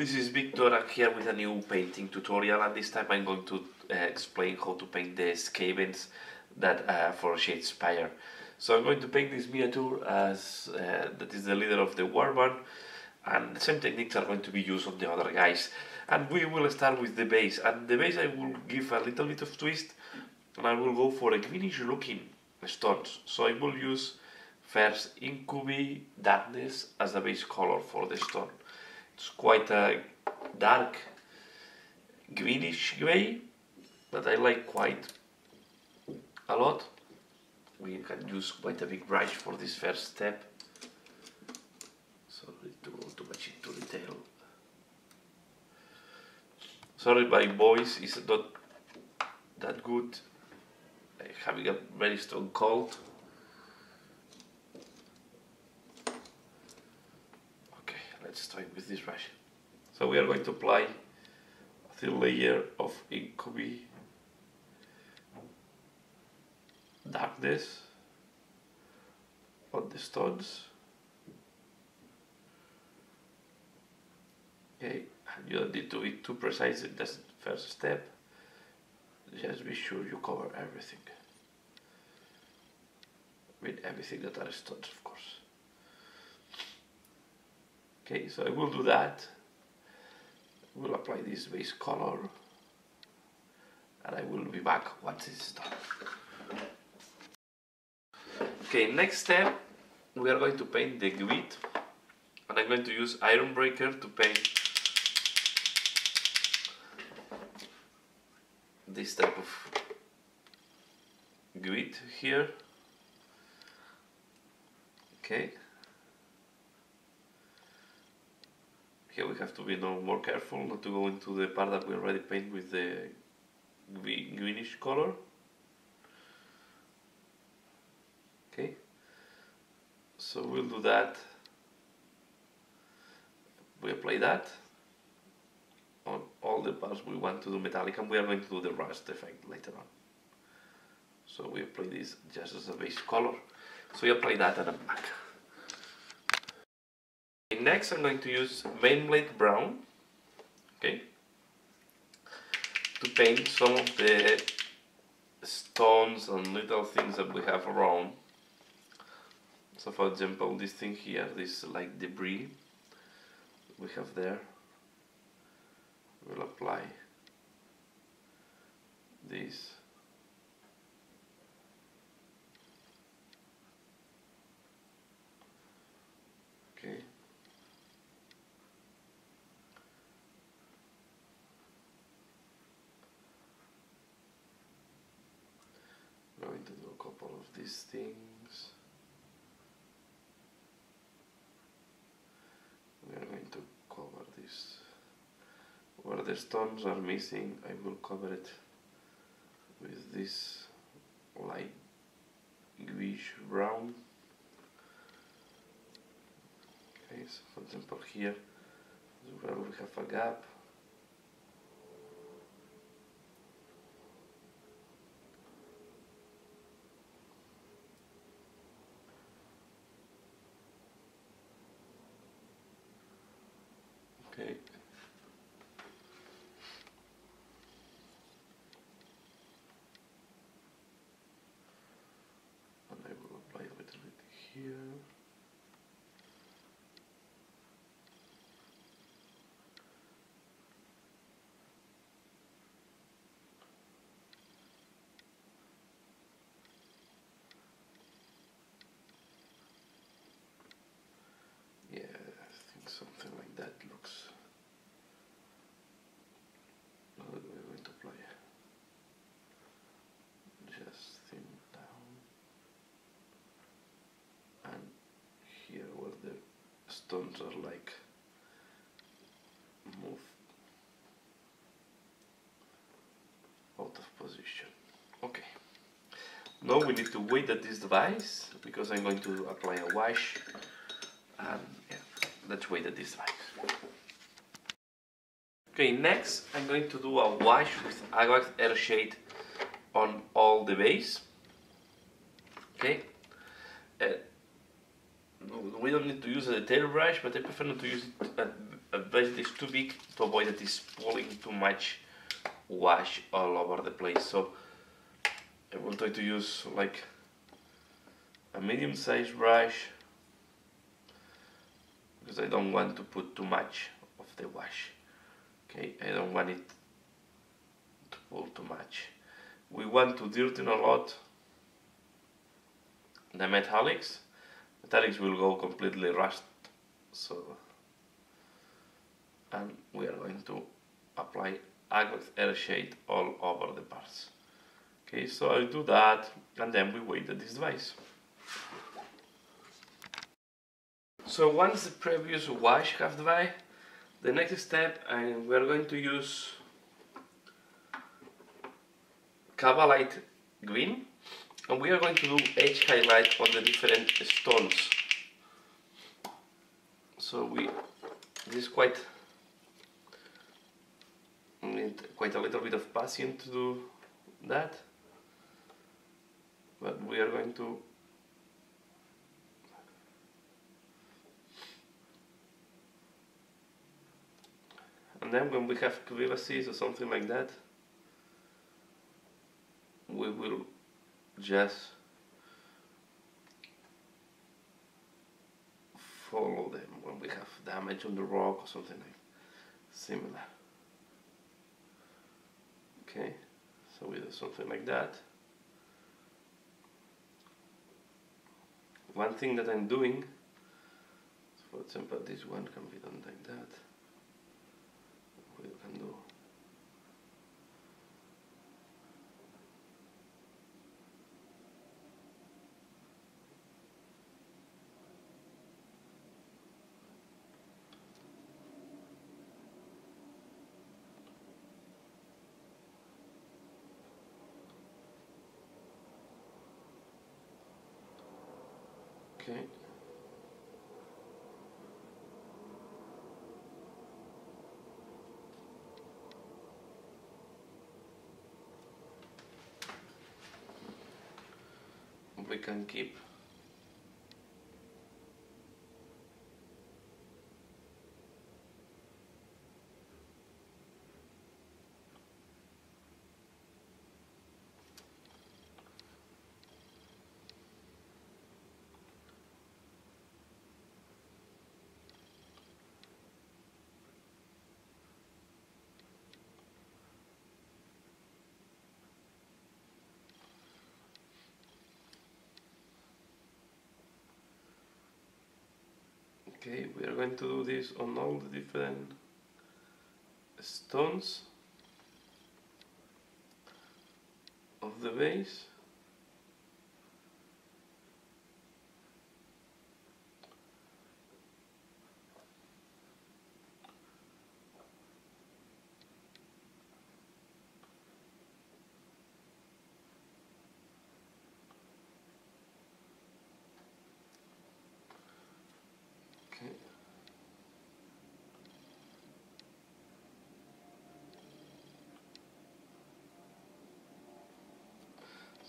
this is Victor here with a new painting tutorial, and this time I'm going to explain how to paint the Skavens that for Shadespire. So I'm going to paint this miniature as that is the leader of the Warband, and the same techniques are going to be used on the other guys. And we will start with the base, and the base I will give a little bit of twist, and I will go for a greenish looking stones. So I will use first Incubi Darkness as the base color for the stone. It's quite a dark greenish grey that I like quite a lot. We can use quite a big brush for this first step. Sorry to go too much into detail. Sorry, my voice is not that good. I'm having a very strong cold. Let's start with this brush. So we are going to apply a thin layer of Incubi Darkness on the stones. Okay, and you don't need to be too precise in this first step. Just be sure you cover everything. With everything that are stones, of course. Okay, so I will do that, we'll apply this base color, and I will be back once it's done. Okay, next step, we are going to paint the grid, and I'm going to use Ironbreaker to paint this type of grid here. Okay. Here we have to be more careful not to go into the part that we already paint with the greenish color. Okay, so we'll do that. We apply that on all the parts we want to do metallic, and we are going to do the rust effect later on. So we apply this just as a base color. So we apply that and I'm back. Next, I'm going to use Mainblade Brown, okay, to paint some of the stones and little things that we have around. So, for example, this thing here, this like debris we have there. We'll apply this. Okay. To do a couple of these things. We are going to cover this. Where the stones are missing, I will cover it with this light greenish brown. Okay, so for example here, where we have a gap. Okay. And I will apply a little bit here. Yeah, I think something like that looks. Stones are like move out of position. Okay, now we need to wait that this dries because I'm going to apply a wash, and yeah, let's wait that this dries. Okay, next I'm going to do a wash with Agrax Airshade on all the base. Okay. We don't need to use a detail brush, but I prefer not to use it a base that is too big to avoid that it's pulling too much wash all over the place. So I will try to use like a medium sized brush because I don't want to put too much of the wash. Okay, I don't want it to pull too much. We want to dirten a lot the metallics. Metallics will go completely rust, so and we are going to apply Agrax Airshade all over the parts. Okay, so I'll do that and then we wait at this device. So once the previous wash have dried, the next step and we are going to use Cabalite Green and we are going to do edge highlight on the different stones. So this is quite a little bit of passing to do that, but we are going to and then when we have crevices or something like that, we will just follow them when we have damage on the rock or something like similar. Okay, so we do something like that. One thing that I'm doing, for example, this one can be done like that. We can do okay. We can keep okay, we are going to do this on all the different stones of the base.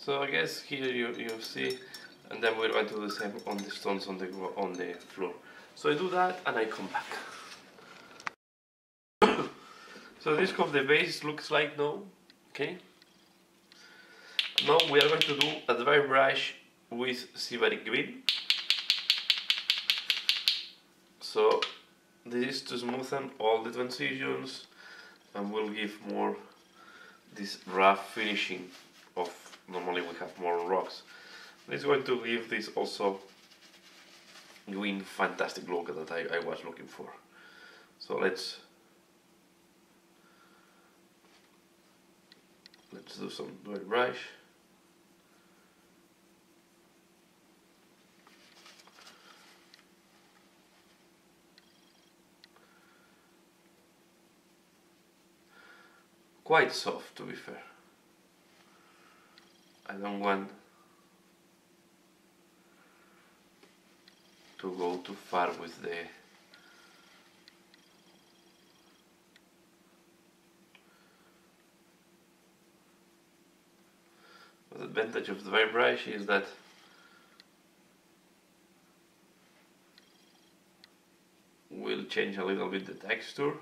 So I guess here you see, and then we're going to do the same on the stones on the floor. So I do that and I come back. So this of the base looks like now, okay? Now we are going to do a dry brush with Sybarite Green. So this is to smoothen all the transitions and will give more this rough finishing of. Normally we have more rocks. This is going to give this also green fantastic look that I was looking for. So let's do some dry brush. Quite soft, to be fair. I don't want to go too far with the advantage of the dry brush is that we'll change a little bit the texture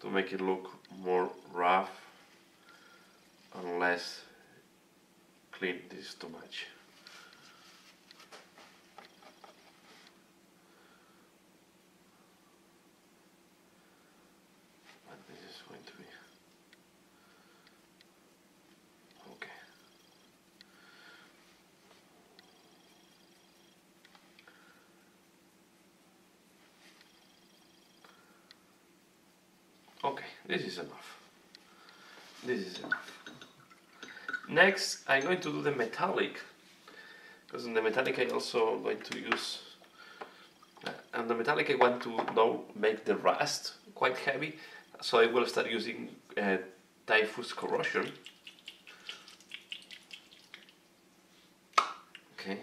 to make it look more rough and less clean. This is too much. Okay, this is enough. This is enough. Next, I'm going to do the metallic, because in the metallic I also going to use, and the metallic I want to now make the rust quite heavy, so I will start using Typhus Corrosion. Okay,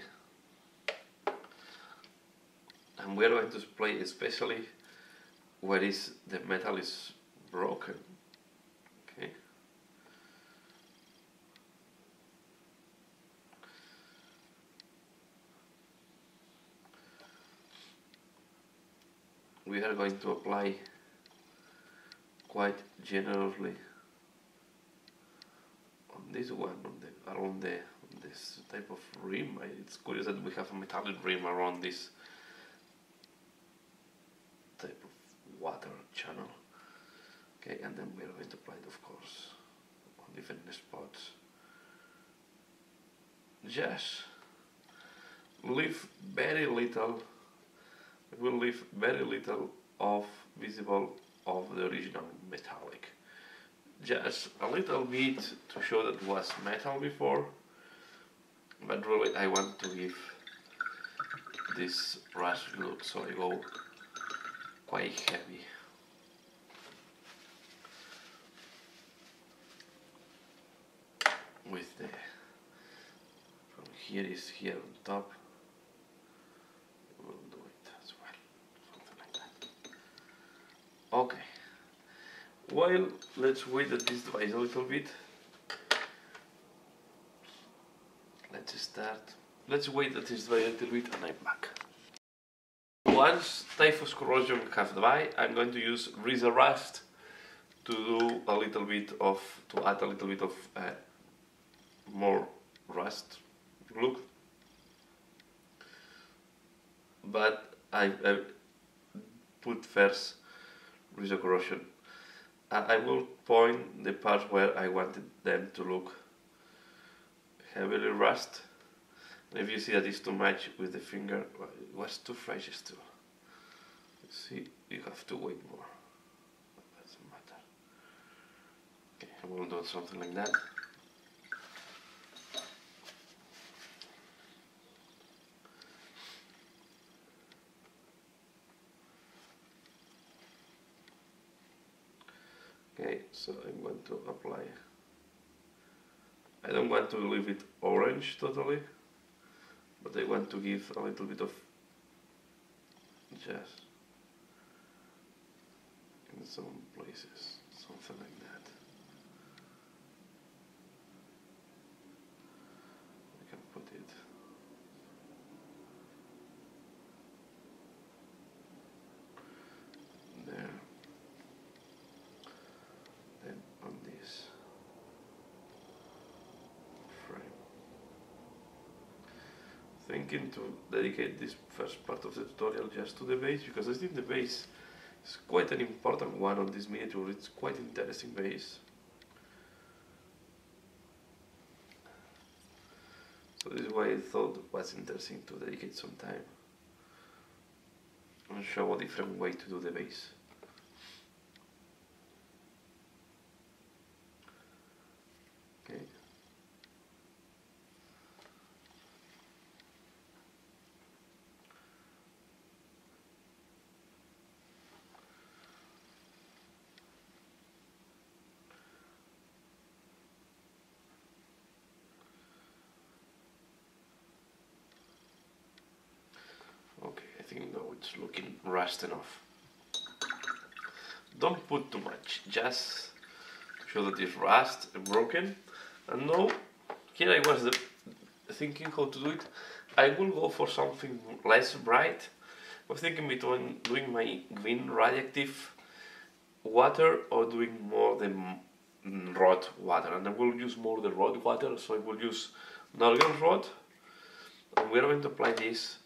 and we are going to play especially where is the metal is broken. Okay. We are going to apply quite generously on this one, on the, around the, this type of rim. It's curious that we have a metallic rim around this type of water channel. Okay, and then we are going to apply it, of course, on different spots. Just leave very little, we'll leave very little of visible of the original metallic. Just a little bit to show that it was metal before, but really I want to give this rust look, so I go quite heavy. With the, from here is here on top, we'll do it as well, something like that. Okay, well, let's wait at this device a little bit. Let's start, let's wait at this device a little bit and I'm back. Once Typhus Corrosion have dried, I'm going to use Ryza Rust to do a little bit of, to add a little bit of more rust look, but I put first Ryza Corrosion. I will point the parts where I wanted them to look heavily rust. If you see that it's too much with the finger, well, it was too fresh still. You see, you have to wait more, but that doesn't matter. Okay, I will do something like that. Okay, so I'm going to apply. I don't want to leave it orange totally, but I want to give a little bit of jazz in some places, something like that. I can put it. Thinking to dedicate this first part of the tutorial just to the base, because I think the base is quite an important one on this miniature. It's quite interesting base. So this is why I thought it was interesting to dedicate some time and show a different way to do the base. Okay. It's looking rust enough. Don't put too much, just show that it's rust and broken. And now, here I was thinking how to do it. I will go for something less bright was thinking between doing my green radioactive water or doing more the rot water, and I will use more the rot water, so I will use Nuln Rot, and we are going to apply this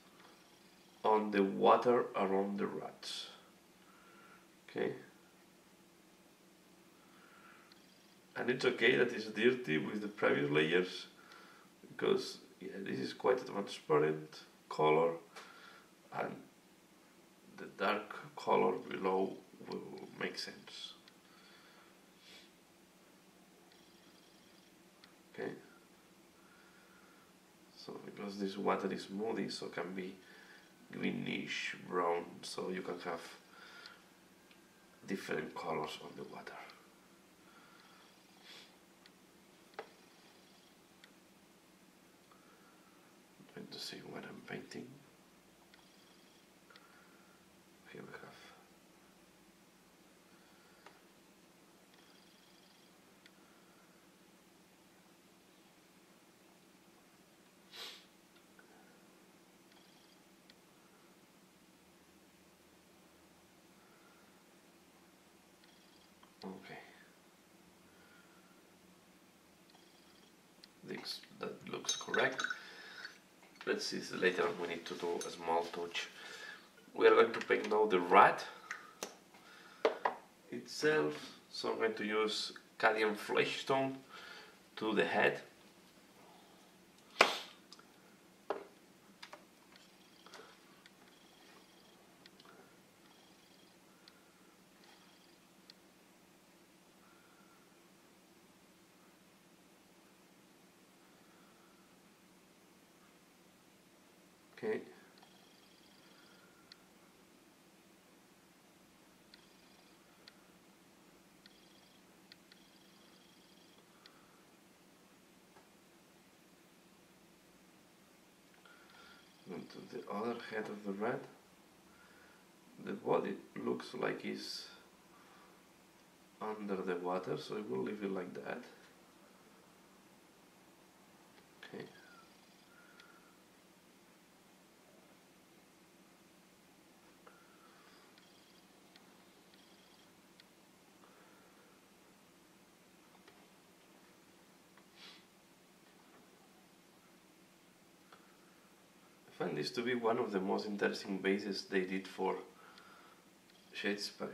on the water around the rots. Okay, and it's okay that it's dirty with the previous layers, because yeah, this is quite a transparent color, and the dark color below will make sense. Okay, so because this water is moody, so can be greenish brown, so you can have different colors on the water. I'm going to see what I'm painting. Here we have that looks correct. Let's see, later we need to do a small touch. We are going to paint now the rat itself, so I'm going to use Cadian Flesh Tone to the head. Okay. And to the other head of the rat, the body looks like it's under the water, so I will leave it like that. Okay. I find this to be one of the most interesting bases they did for Shadespire.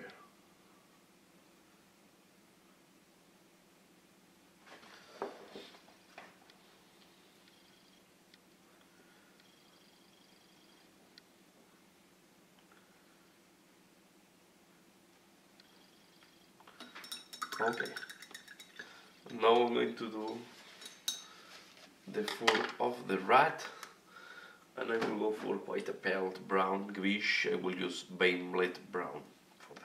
Okay, now I'm going to do the fur of the rat. And I will go for quite a pale brown, greyish. I will use Mainblade Brown for that.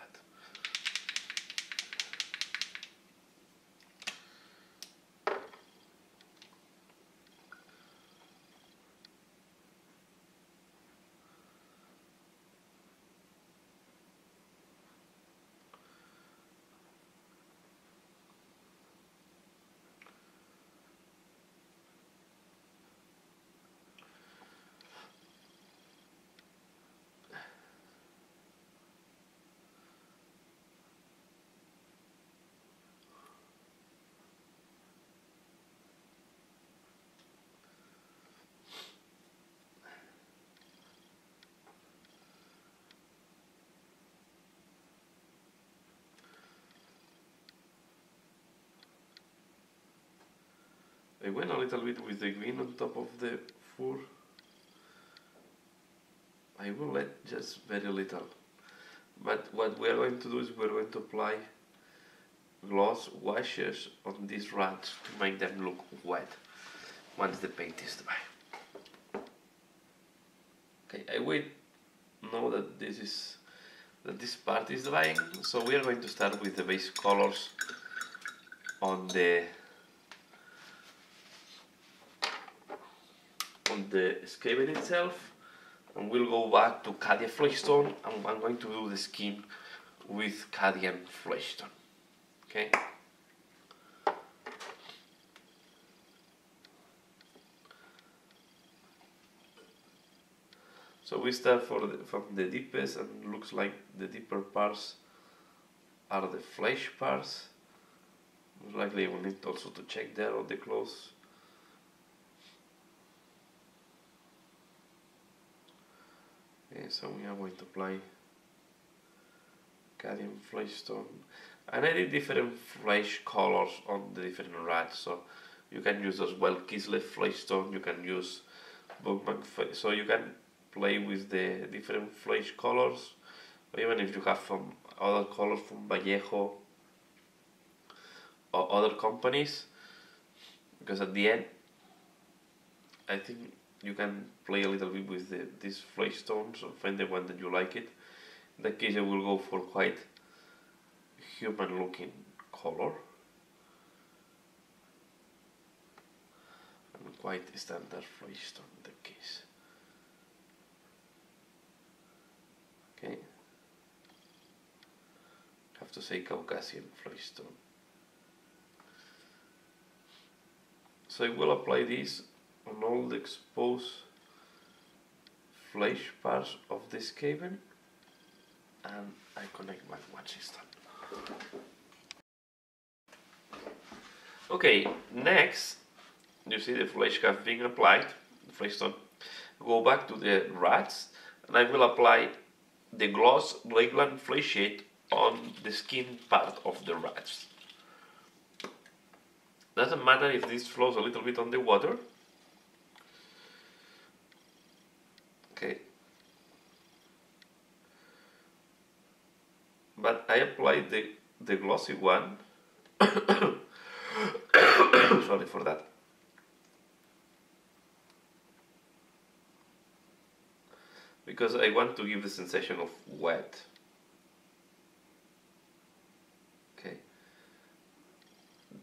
I went a little bit with the green on top of the fur. I will let just very little. But what we are going to do is we are going to apply gloss washes on these rats to make them look wet once the paint is dry. Okay, I wait now that this part is drying, so we are going to start with the base colors on the Skaven itself, and we'll go back to Cadian Flesh Tone, and I'm going to do the skin with Cadian Flesh Tone. Okay. So we start from the deepest, and looks like the deeper parts are the flesh parts. Most likely we'll need also to check there on the clothes. Okay, so we are going to apply Cadian Flesh Tone, and I did different flesh colors on the different rats, so you can use as well Kislev Flesh Tone, you can use Bugman, so you can play with the different flesh colors, or even if you have from other colors from Vallejo or other companies, because at the end I think you can play a little bit with these flesh tones and find the one that you like it. In that case I will go for quite human looking color and quite standard flesh tone in that case. Okay, have to say Caucasian flesh tone. So I will apply this on all the exposed flesh parts of this Skaven, and I connect my watch system. Okay, next you see the flesh have been applied, the flesh tone. Go back to the rats, and I will apply the Gloss Lakeland Flesh Shade on the skin part of the rats. Doesn't matter if this flows a little bit on the water. Okay. But I applied the glossy one. Sorry for that. Because I want to give the sensation of wet. Okay.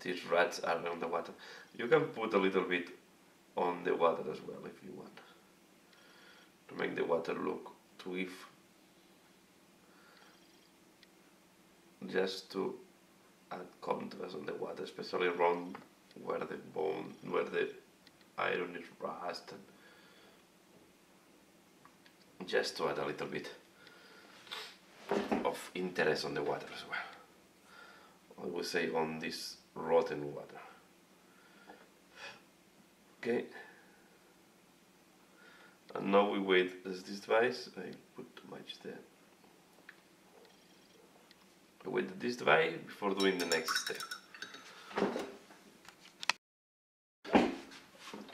These rats are on the water. You can put a little bit on the water as well if you want, to make the water look, to give, just to add contrast on the water, especially around where the bone, where the iron is rusted. Just to add a little bit of interest on the water as well. I would say on this rotten water. Okay. And now we wait as this device. I put too much there. I wait this device before doing the next step.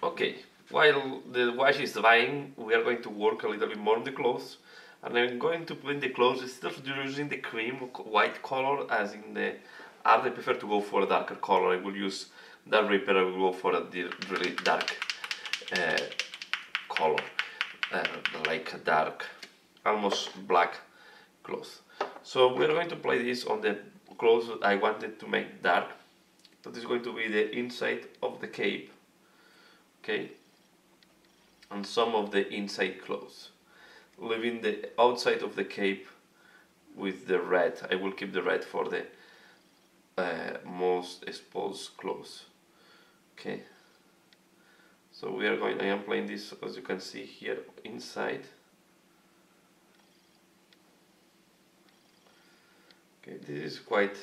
Okay. While the wash is drying, we are going to work a little bit more on the clothes, and I'm going to put in the clothes instead of using the cream white color as in the art. I prefer to go for a darker color. I will use Dark Ripper. I will go for a really dark color, like a dark, almost black cloth. So we are going to apply this on the clothes I wanted to make dark. That is going to be the inside of the cape. Okay. And some of the inside clothes, leaving the outside of the cape with the red. I will keep the red for the most exposed clothes. Okay, so we are going, I am playing this, as you can see here, inside. Okay, this is quite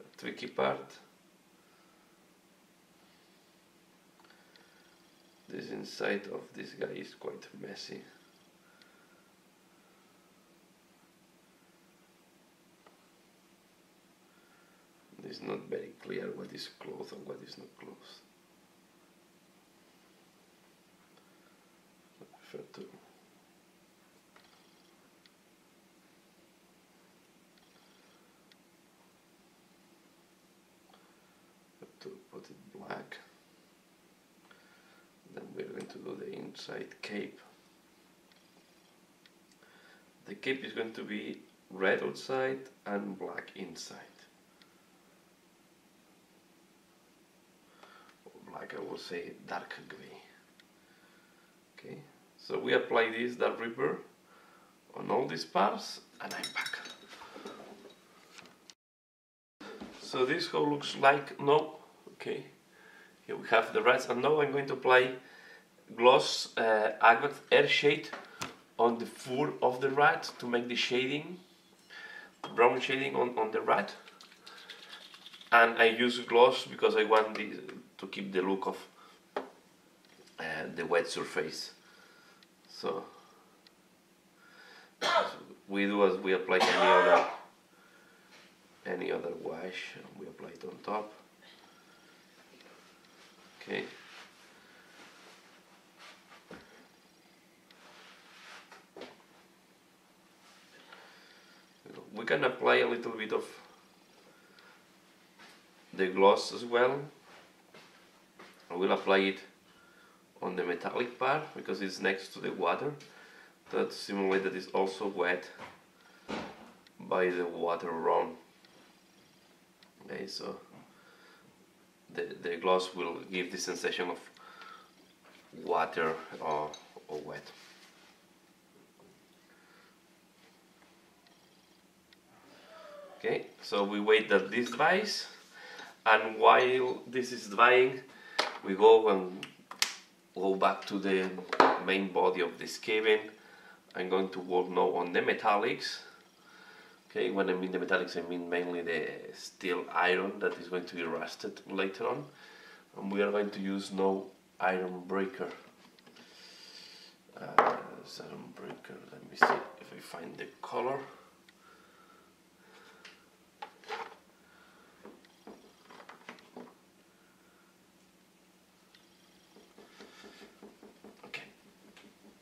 a tricky part. This inside of this guy is quite messy. It's not very clear what is clothes and what is not clothes. I prefer to put it black. Then we're going to do the inside cape. The cape is going to be red outside and black inside. Or black, I will say dark grey. Okay, so we apply this Dark Ripper on all these parts, and I'm back. So this how looks like. No, okay. Here we have the reds, and now I'm going to apply Gloss Agrax Airshade on the fur of the rat to make the shading, brown shading on the rat. And I use gloss because I want this to keep the look of the wet surface. So we do as we apply any other wash. We apply it on top. Okay. We can apply a little bit of the gloss as well. I will apply it on the metallic part because it's next to the water. That simulator is also wet by the water around. Okay, so the gloss will give the sensation of water or wet. Okay, so we wait that this dries, and while this is drying, we go back to the main body of the Skaven. I'm going to work now on the metallics. Okay, when I mean the metallics, I mean mainly the steel iron that is going to be rusted later on. And we are going to use now Ironbreaker. Ironbreaker, let me see if I find the color.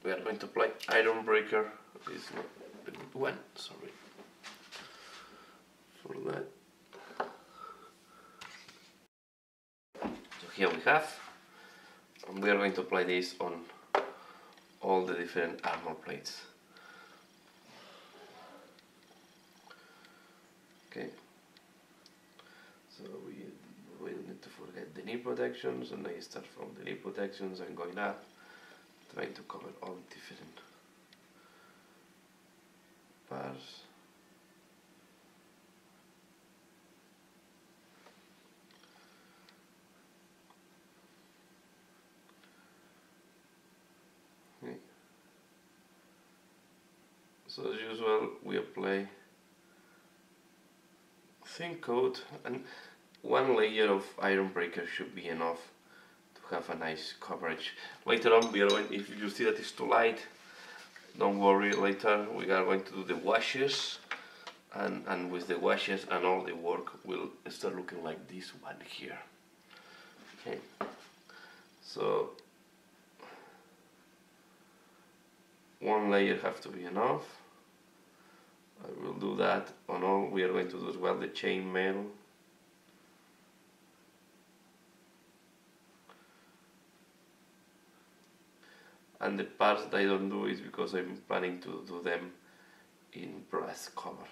We are going to apply Ironbreaker. This is not a good one, sorry for that. So here we have, and we are going to apply this on all the different armor plates. Okay, so we don't need to forget the knee protections, and I start from the knee protections and going up. Trying to cover all different parts. Okay. So as usual, we apply thin coat, and one layer of Ironbreaker should be enough. Have a nice coverage. Later on, we are going, if you see that it's too light, don't worry, later we are going to do the washes, and with the washes and all the work will start looking like this one here. Okay, so one layer have to be enough. I will do that on all. We are going to do as well the chain mail. And the parts that I don't do is because I'm planning to do them in brass cover.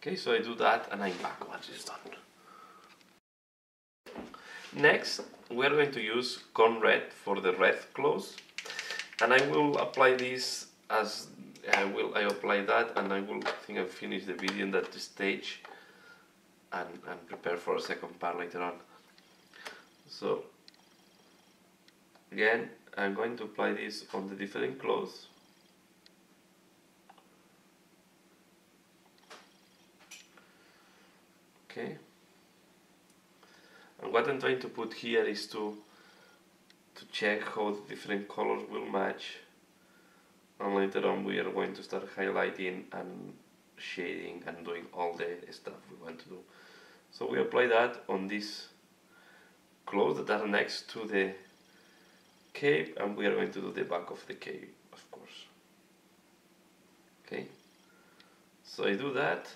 Okay, so I do that and I'm back once it's done. Next, we are going to use corn red for the red clothes, and I will apply this as I apply that, and I will think I'll finish the video in that stage and prepare for a second part later on. So again, I'm going to apply this on the different clothes. Okay. And what I'm trying to put here is to check how the different colors will match. And later on we are going to start highlighting and shading and doing all the stuff we want to do. So we apply that on this clothes that are next to the cape, and we are going to do the back of the cape, of course. Okay, so I do that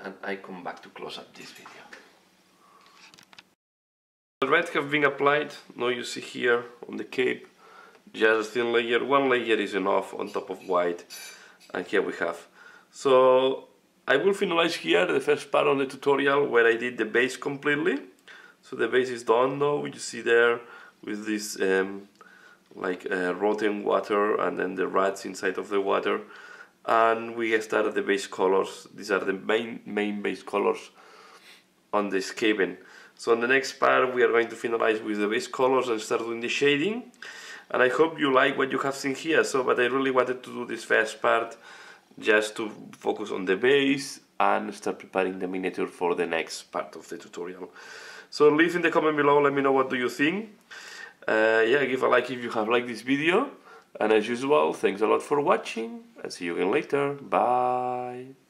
and I come back to close up this video. The red have been applied. Now you see here on the cape just a thin layer. One layer is enough on top of white, and here we have. So I will finalize here the first part of the tutorial where I did the base completely. So the base is done now, you see there with this rotten water and then the rats inside of the water. And we started the base colors. These are the main base colors on the Skaven. So on the next part we are going to finalize with the base colors and start doing the shading. And I hope you like what you have seen here. So, but I really wanted to do this first part just to focus on the base and start preparing the miniature for the next part of the tutorial. So leave in the comment below, let me know what do you think. Yeah, give a like if you have liked this video. And as usual, thanks a lot for watching. I'll see you again later. Bye.